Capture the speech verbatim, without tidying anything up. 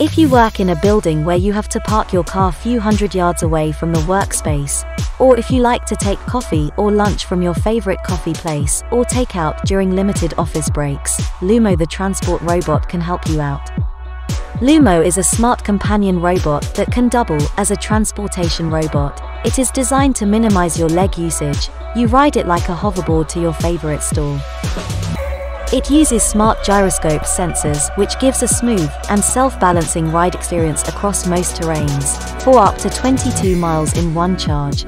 If you work in a building where you have to park your car few hundred yards away from the workspace, or if you like to take coffee or lunch from your favorite coffee place or take out during limited office breaks, Loomo the transport robot can help you out. Loomo is a smart companion robot that can double as a transportation robot. It is designed to minimize your leg usage. You ride it like a hoverboard to your favorite store. It uses smart gyroscope sensors, which gives a smooth and self-balancing ride experience across most terrains, for up to twenty-two miles in one charge.